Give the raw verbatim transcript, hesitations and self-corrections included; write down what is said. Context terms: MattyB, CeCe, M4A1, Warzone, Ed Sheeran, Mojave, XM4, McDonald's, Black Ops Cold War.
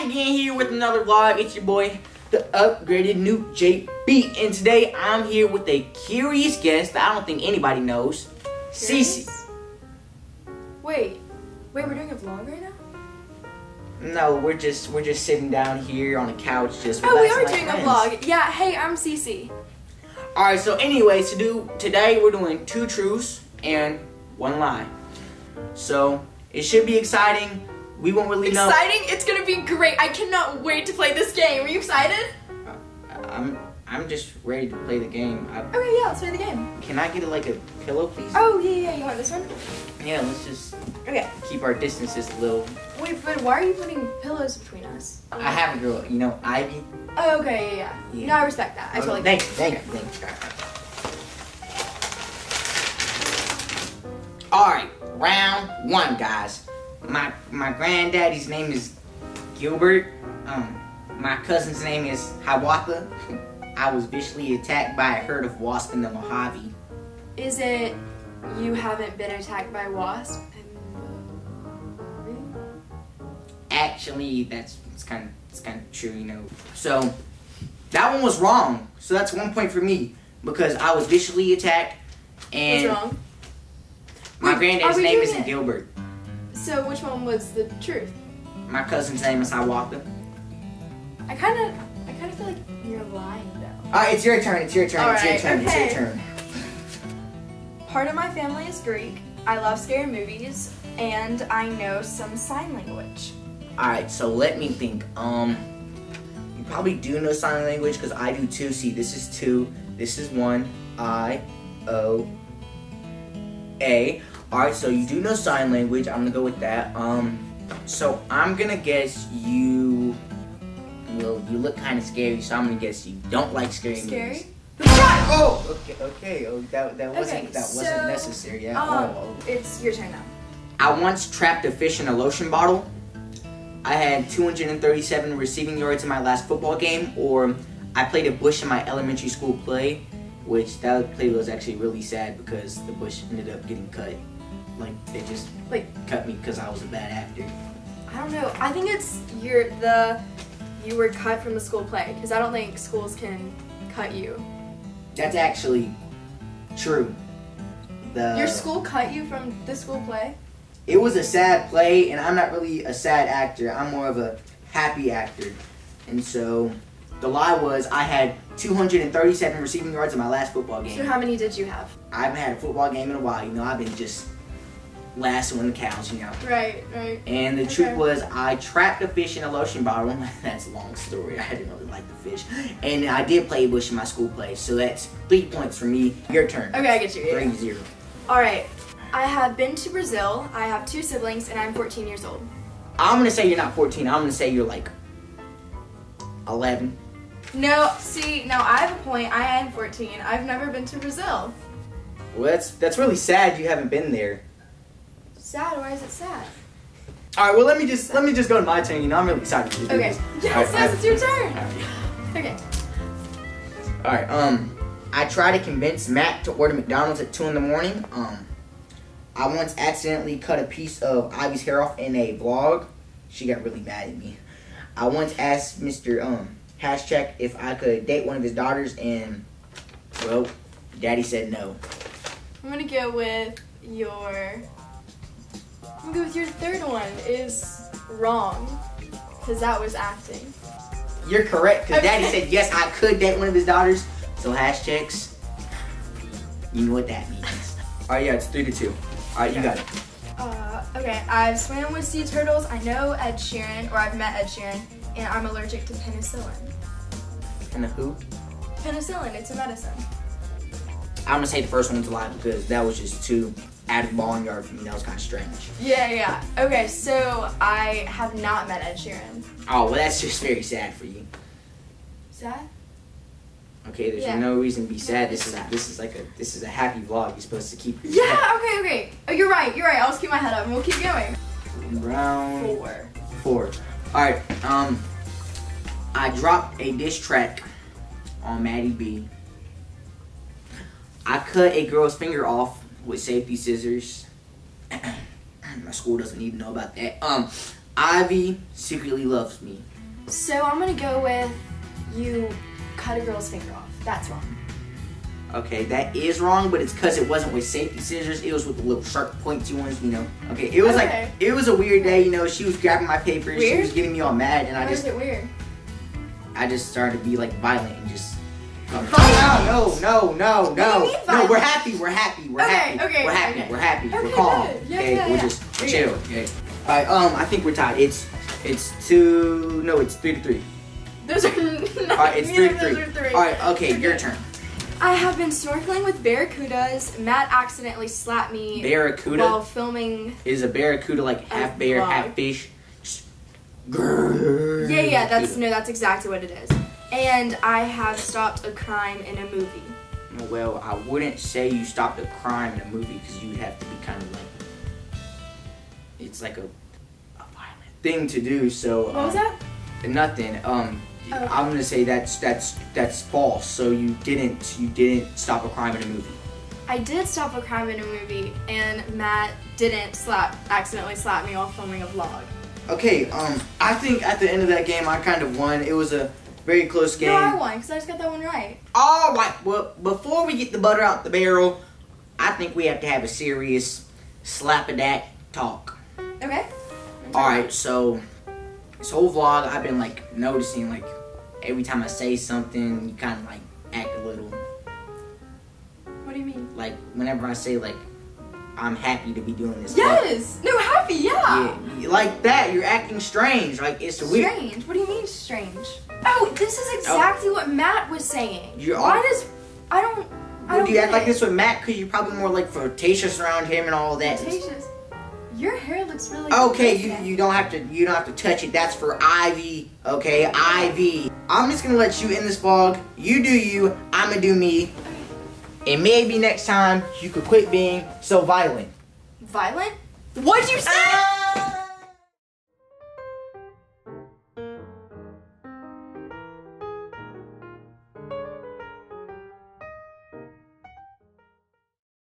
back again here with another vlog. It's your boy, the upgraded new J B, and today I'm here with a curious guest that I don't think anybody knows. Cece. Wait, wait, we're doing a vlog right now? No, we're just we're just sitting down here on a couch, just. Oh, we are doing friends. a vlog. Yeah. Hey, I'm Cece. All right. So, anyways, to do today we're doing two truths and one lie. So it should be exciting. We won't really know. Exciting? It's gonna be great. I cannot wait to play this game. Are you excited? I, I'm I'm just ready to play the game. I, okay, yeah, let's play the game. Can I get like a pillow, please? Oh yeah, yeah, you want this one? Yeah, let's just okay. keep our distances a little. Wait, but why are you putting pillows between us? I, I have a girl, you know, Ivy. Oh, okay, yeah, yeah, yeah. No, I respect that. I okay. totally. Thanks, thanks, okay. thanks. All right, round one, guys. My my granddaddy's name is Gilbert. Um, my cousin's name is Hiawatha. I was viciously attacked by a herd of wasps in the Mojave. Is it you haven't been attacked by wasp in the Mojave? Actually, that's it's kind of it's kind of true, you know. So that one was wrong. So that's one point for me because I was viciously attacked, and what's wrong? My Wait, granddad's name isn't it? Gilbert. So which one was the truth? My cousin's name is Hiawatha. I kind of, I kind of feel like you're lying though. All right, it's your turn. It's your turn. All it's right, your turn. Okay. It's your turn. Part of my family is Greek. I love scary movies, and I know some sign language. All right, so let me think. Um, you probably do know sign language because I do too. See, this is two. This is one. I, O, A. Alright, so you do know sign language. I'm gonna go with that. Um, so I'm gonna guess you. Well, you look kind of scary, so I'm gonna guess you don't like scary, scary? movies. Scary? Oh, okay, okay. Oh, that that wasn't okay, that so, wasn't necessary. Yeah. Um, oh, oh. It's your turn now. I once trapped a fish in a lotion bottle. I had two hundred thirty-seven receiving yards in my last football game, or I played a bush in my elementary school play, which that play was actually really sad because the bush ended up getting cut. Like, they just like cut me because I was a bad actor. I don't know. I think it's you're the you were cut from the school play because I don't think schools can cut you. That's actually true. The your school cut you from the school play? It was a sad play, and I'm not really a sad actor. I'm more of a happy actor, and so the lie was I had two hundred thirty-seven receiving yards in my last football game. So how many did you have? I haven't had a football game in a while. You know, I've been just last one the cows, you know. Right, right. And the okay. truth was, I trapped a fish in a lotion bottle. That's a long story. I didn't really like the fish. And I did play bush in my school play. So that's three points for me. Your turn. Okay, I get you. Three yeah. zero. All right. I have been to Brazil. I have two siblings, and I'm fourteen years old. I'm gonna say you're not fourteen. I'm gonna say you're like eleven. No, see, no, I have a point. I am fourteen. I've never been to Brazil. Well, that's that's really sad. You haven't been there. Sad? Why is it sad? All right. Well, let me just let me just go to my turn. You know, I'm really excited to do okay. this. Yes, right, yes, I, it's your turn. Right. Okay. All right. Um, I tried to convince Matt to order McDonald's at two in the morning. Um, I once accidentally cut a piece of Ivy's hair off in a vlog. She got really mad at me. I once asked Mister Um. Hashtag if I could date one of his daughters, and well, Daddy said no. I'm gonna go with your. I'm gonna go with your third one is wrong, because that was acting. You're correct, because okay. Daddy said yes, I could date one of his daughters. So hashtags, you know what that means. All right, yeah, it's three to two. All right, okay. you got it. Uh, okay, I've swam with sea turtles. I know Ed Sheeran, or I've met Ed Sheeran. And I'm allergic to penicillin. And a who? Penicillin, it's a medicine. I'm gonna say the first one's a lie because that was just too out of the ball and yard for me. That was kind of strange. Yeah, yeah. Okay, so I have not met Ed Sheeran. Oh, well, that's just very sad for you. Sad? Okay, there's yeah. no reason to be sad. This is a, this is like a this is a happy vlog. You're supposed to keep. Yeah. Happy. Okay. Okay. Oh, you're right. You're right. I'll just keep my head up and we'll keep going. Round four. Four. All right, um, I dropped a diss track on MattyB. I cut a girl's finger off with safety scissors. My school doesn't need to know about that. Um, Ivy secretly loves me. So I'm gonna go with you cut a girl's finger off. That's wrong. Okay, that is wrong, but it's because it wasn't with safety scissors. It was with the little sharp pointy ones, you know. Okay, it was okay. Like, it was a weird day, you know. She was grabbing my papers. Weird? She was getting me all mad, and Why I just... Why is it weird? I just started to be, like, violent and just... Um, oh, no, no, no, no, no. No, we're happy, we're happy, we're okay, happy. Okay, we're happy, okay. we're happy, okay, we're calm. Good. Yeah, okay, yeah, we're yeah. just weird. chill, okay. All right, um, I think we're tied. It's, it's two... No, it's three to three. Those are... All right, it's three to three. Those are three. All right, okay, okay, your turn. I have been snorkeling with barracudas. Matt accidentally slapped me barracuda? while filming. Is a barracuda like half bear, vlog. half fish? Grrr. Yeah, yeah, that's no, that's exactly what it is. And I have stopped a crime in a movie. Well, I wouldn't say you stopped a crime in a movie because you'd have to be kind of like, it's like a, a violent thing to do. So what um, was that? Nothing. Um. Okay. I'm gonna say that's that's that's false. So you didn't you didn't stop a crime in a movie. I did stop a crime in a movie, and Matt didn't slap accidentally slap me while filming a vlog. Okay, um, I think at the end of that game I kind of won. It was a very close game. No, I won because I just got that one right. All right. Well, before we get the butter out the barrel, I think we have to have a serious slap-a-dat talk. Okay. All right. So this whole vlog, I've been like noticing like. Every time I say something, you kind of like act a little. What do you mean? Like whenever I say like, I'm happy to be doing this. Yes. Like, no, happy. Yeah. Yeah. Like that, you're acting strange. Like it's strange. weird. Strange. What do you mean strange? Oh, this is exactly oh. what Matt was saying. You're Why all... does I don't? I well, don't do you act it. like this with Matt? Cause you're probably more like flirtatious around him and all that. Flirtatious. Your hair looks really okay. Good you today. you don't have to you don't have to touch it. That's for Ivy. Okay, Ivy. I'm just gonna let you in this vlog. You do you. I'm gonna do me. Okay. And maybe next time you could quit being so violent. Violent? What'd you say? Uh